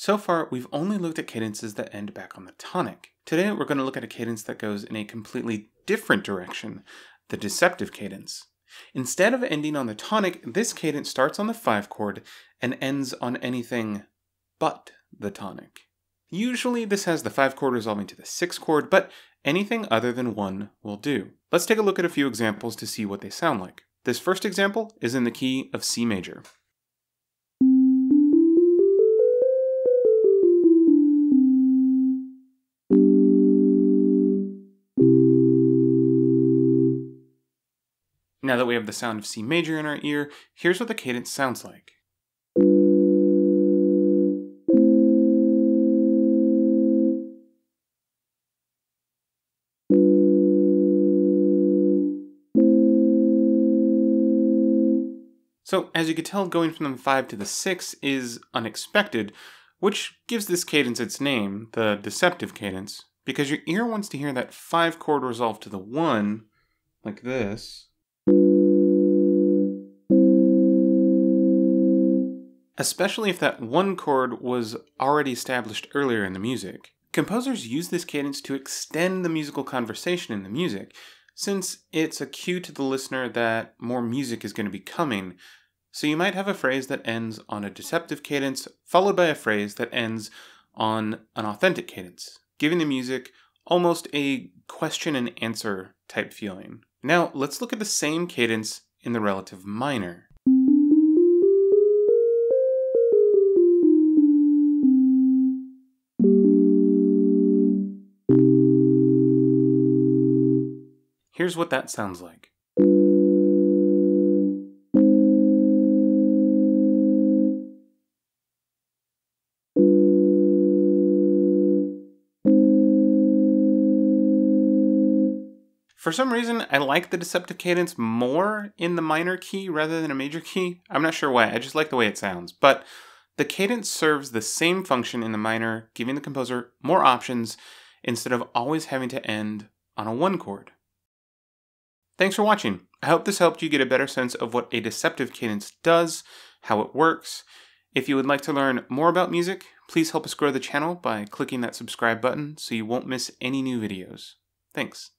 So far, we've only looked at cadences that end back on the tonic. Today, we're going to look at a cadence that goes in a completely different direction, the deceptive cadence. Instead of ending on the tonic, this cadence starts on the 5 chord and ends on anything but the tonic. Usually, this has the 5 chord resolving to the 6 chord, but anything other than 1 will do. Let's take a look at a few examples to see what they sound like. This first example is in the key of C major. Now that we have the sound of C major in our ear, here's what the cadence sounds like. So, as you can tell, going from the 5 to the 6 is unexpected, which gives this cadence its name, the deceptive cadence, because your ear wants to hear that 5 chord resolve to the 1, like this. Especially if that 1 chord was already established earlier in the music. Composers use this cadence to extend the musical conversation in the music, since it's a cue to the listener that more music is going to be coming. So you might have a phrase that ends on a deceptive cadence, followed by a phrase that ends on an authentic cadence, giving the music almost a question and answer type feeling. Now, let's look at the same cadence in the relative minor. Here's what that sounds like. For some reason, I like the deceptive cadence more in the minor key rather than a major key. I'm not sure why, I just like the way it sounds. But the cadence serves the same function in the minor, giving the composer more options instead of always having to end on a 1 chord. Thanks for watching. I hope this helped you get a better sense of what a deceptive cadence does, how it works. If you would like to learn more about music, please help us grow the channel by clicking that subscribe button so you won't miss any new videos. Thanks.